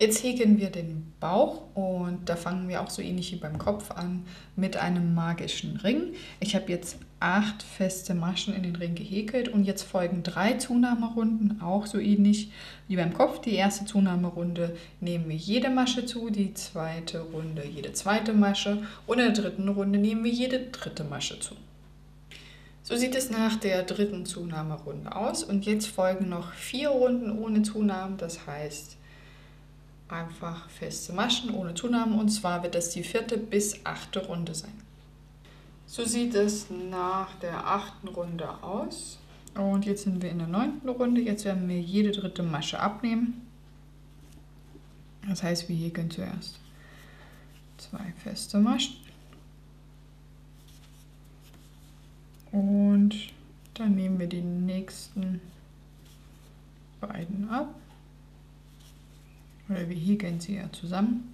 Jetzt häkeln wir den Bauch und da fangen wir auch so ähnlich wie beim Kopf an mit einem magischen Ring. Ich habe jetzt 8 feste Maschen in den Ring gehäkelt und jetzt folgen 3 Zunahmerunden, auch so ähnlich wie beim Kopf. Die erste Zunahmerunde nehmen wir jede Masche zu, die zweite Runde jede zweite Masche und in der dritten Runde nehmen wir jede dritte Masche zu. So sieht es nach der dritten Zunahmerunde aus und jetzt folgen noch 4 Runden ohne Zunahmen, das heißt einfach feste Maschen ohne Zunahmen und zwar wird das die 4. bis 8. Runde sein. So sieht es nach der 8. Runde aus und jetzt sind wir in der 9. Runde, jetzt werden wir jede dritte Masche abnehmen, das heißt wir häkeln zuerst 2 feste Maschen. Und dann nehmen wir die nächsten beiden ab, oder wir häkeln sie ja zusammen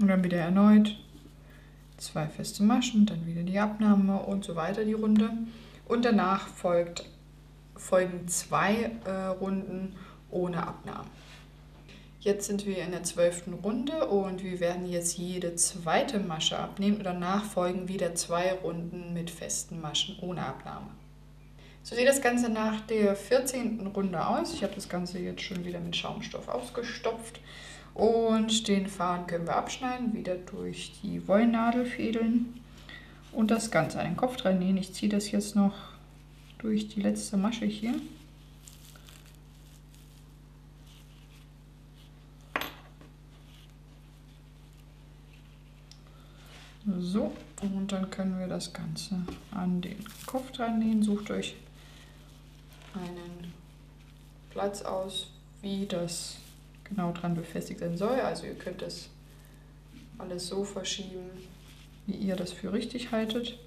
und dann wieder erneut 2 feste Maschen, dann wieder die Abnahme und so weiter die Runde und danach folgen 2 Runden ohne Abnahme. Jetzt sind wir in der 12. Runde und wir werden jetzt jede zweite Masche abnehmen und danach folgen wieder 2 Runden mit festen Maschen ohne Abnahme. So sieht das Ganze nach der 14. Runde aus. Ich habe das Ganze jetzt schon wieder mit Schaumstoff ausgestopft und den Faden können wir abschneiden, wieder durch die Wollnadel fädeln und das Ganze an den Kopf dran nähen. Ich ziehe das jetzt noch durch die letzte Masche hier. So, und dann können wir das Ganze an den Kopf dran nähen. Sucht euch einen Platz aus, wie das genau dran befestigt sein soll. Also ihr könnt das alles so verschieben, wie ihr das für richtig haltet.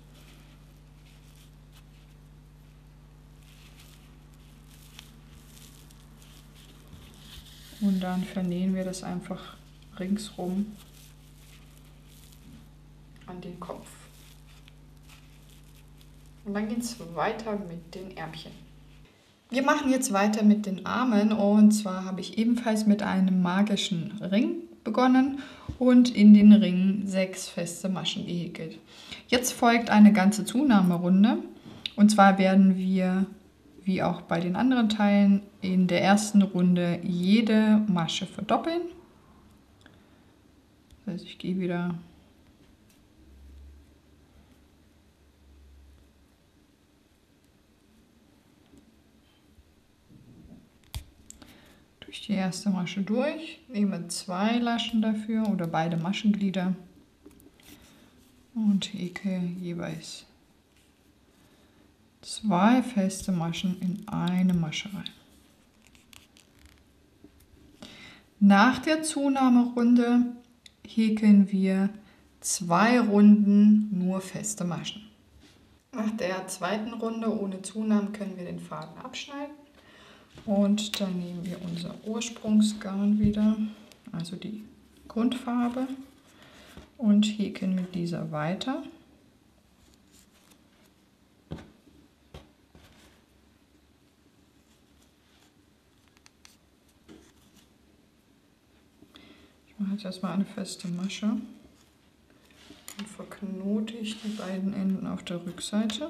Und dann vernähen wir das einfach ringsrum an den Kopf. Und dann geht es weiter mit den Ärmchen. Wir machen jetzt weiter mit den Armen und zwar habe ich ebenfalls mit einem magischen Ring begonnen und in den Ring 6 feste Maschen gehäkelt. Jetzt folgt eine ganze Zunahmerunde und zwar werden wir, wie auch bei den anderen Teilen, in der ersten Runde jede Masche verdoppeln. Das heißt, ich gehe wieder die erste Masche durch, nehme 2 Laschen dafür oder beide Maschenglieder und häkle jeweils 2 feste Maschen in eine Masche rein. Nach der Zunahmerunde häkeln wir 2 Runden nur feste Maschen. Nach der zweiten Runde ohne Zunahmen können wir den Faden abschneiden. Und dann nehmen wir unser Ursprungsgarn wieder, also die Grundfarbe, und häkeln mit dieser weiter. Ich mache jetzt erstmal eine feste Masche und verknote ich die beiden Enden auf der Rückseite.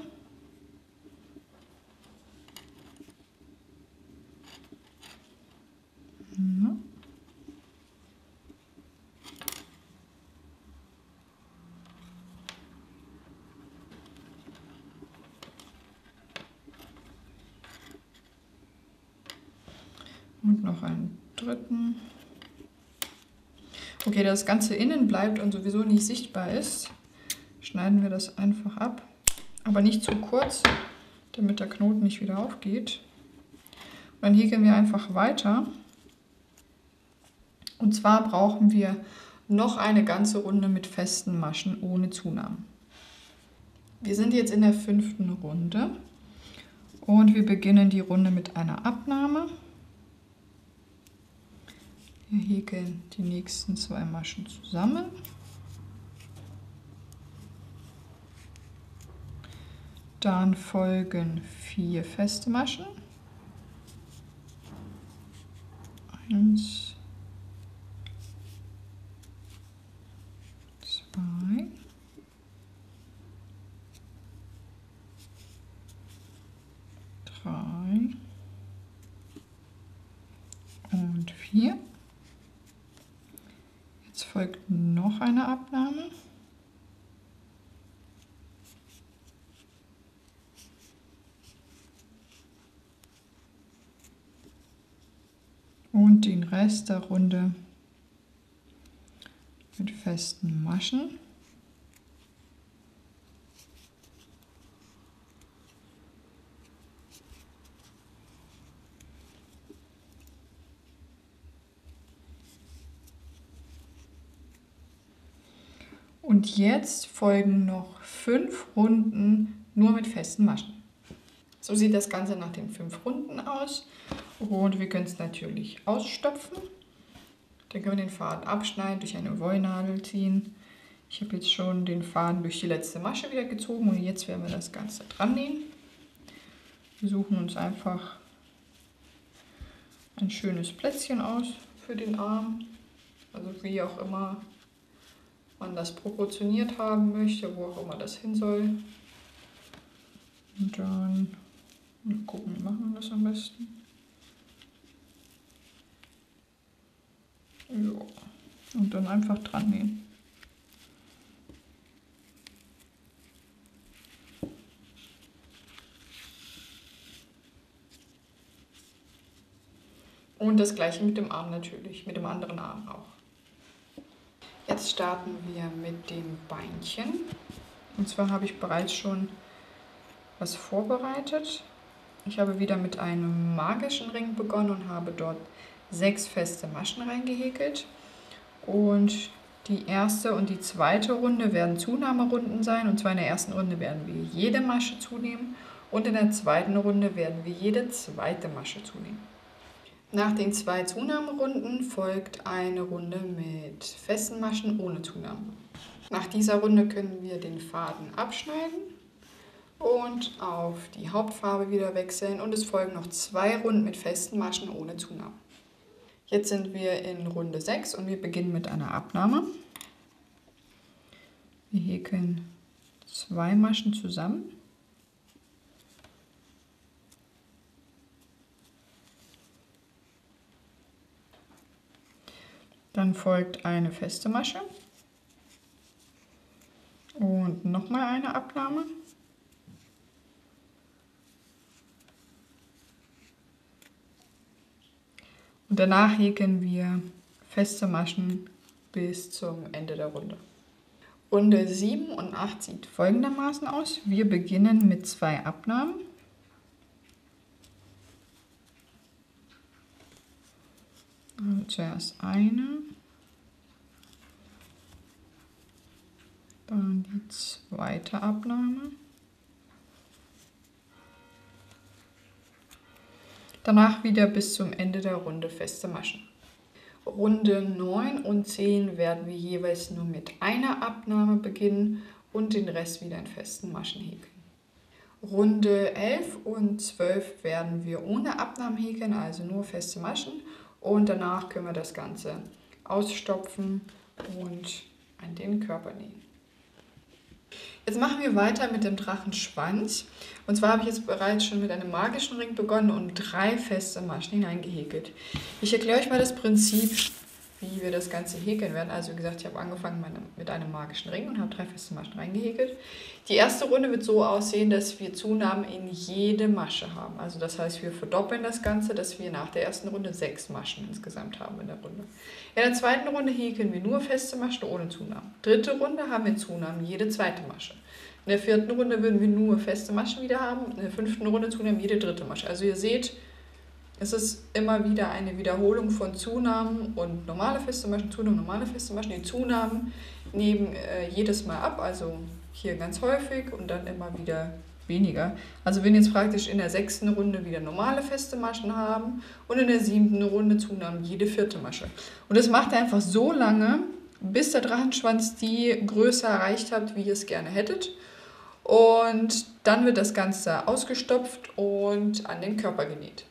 Und noch einen dritten. Okay, da das Ganze innen bleibt und sowieso nicht sichtbar ist, schneiden wir das einfach ab. Aber nicht zu kurz, damit der Knoten nicht wieder aufgeht. Und dann häkeln wir einfach weiter. Und zwar brauchen wir noch eine ganze Runde mit festen Maschen ohne Zunahmen. Wir sind jetzt in der 5. Runde und wir beginnen die Runde mit einer Abnahme. Wir häkeln die nächsten 2 Maschen zusammen. Dann folgen 4 feste Maschen. 1, 3 und 4. Jetzt folgt noch eine Abnahme. Und den Rest der Runde mit festen Maschen. Und jetzt folgen noch 5 Runden nur mit festen Maschen. So sieht das Ganze nach den 5 Runden aus. Und wir können es natürlich ausstopfen. Dann können wir den Faden abschneiden, durch eine Wollnadel ziehen. Ich habe jetzt schon den Faden durch die letzte Masche wieder gezogen und jetzt werden wir das Ganze dran nähen. Wir suchen uns einfach ein schönes Plätzchen aus für den Arm. Also wie auch immer man das proportioniert haben möchte, wo auch immer das hin soll. Und dann mal gucken, wie machen wir das am besten. Jo. Und dann einfach dran nähen. Und das gleiche mit dem Arm natürlich, mit dem anderen Arm auch. Jetzt starten wir mit dem Beinchen. Und zwar habe ich bereits schon was vorbereitet. Ich habe wieder mit einem magischen Ring begonnen und habe dort 6 feste Maschen reingehäkelt und die erste und die zweite Runde werden Zunahmerunden sein, und zwar in der ersten Runde werden wir jede Masche zunehmen und in der zweiten Runde werden wir jede zweite Masche zunehmen. Nach den 2 Zunahmerunden folgt eine Runde mit festen Maschen ohne Zunahme. Nach dieser Runde können wir den Faden abschneiden und auf die Hauptfarbe wieder wechseln und es folgen noch 2 Runden mit festen Maschen ohne Zunahme. Jetzt sind wir in Runde 6 und wir beginnen mit einer Abnahme. Wir häkeln 2 Maschen zusammen. Dann folgt eine feste Masche und nochmal eine Abnahme. Und danach häkeln wir feste Maschen bis zum Ende der Runde. Runde 7 und 8 sieht folgendermaßen aus. Wir beginnen mit 2 Abnahmen. Also zuerst eine, dann die zweite Abnahme. Danach wieder bis zum Ende der Runde feste Maschen. Runde 9 und 10 werden wir jeweils nur mit einer Abnahme beginnen und den Rest wieder in festen Maschen häkeln. Runde 11 und 12 werden wir ohne Abnahmen häkeln, also nur feste Maschen. Und danach können wir das Ganze ausstopfen und an den Körper nähen. Jetzt machen wir weiter mit dem Drachenschwanz. Und zwar habe ich jetzt bereits schon mit einem magischen Ring begonnen und 3 feste Maschen hineingehäkelt. Ich erkläre euch mal das Prinzip, wie wir das Ganze häkeln werden. Also wie gesagt, ich habe angefangen mit einem magischen Ring und habe 3 feste Maschen reingehäkelt. Die erste Runde wird so aussehen, dass wir Zunahmen in jede Masche haben. Also das heißt, wir verdoppeln das Ganze, dass wir nach der ersten Runde 6 Maschen insgesamt haben in der Runde. In der zweiten Runde häkeln wir nur feste Maschen ohne Zunahmen. Dritte Runde haben wir Zunahmen, jede zweite Masche. In der vierten Runde würden wir nur feste Maschen wieder haben. In der fünften Runde Zunahmen, jede dritte Masche. Also ihr seht, es ist immer wieder eine Wiederholung von Zunahmen und normale feste Maschen, Zunahmen, normale feste Maschen. Die Zunahmen nehmen jedes Mal ab, also hier ganz häufig und dann immer wieder weniger. Also wenn wir jetzt praktisch in der 6. Runde wieder normale feste Maschen haben und in der 7. Runde Zunahmen jede vierte Masche. Und das macht ihr einfach so lange, bis der Drachenschwanz die Größe erreicht habt, wie ihr es gerne hättet. Und dann wird das Ganze ausgestopft und an den Körper genäht.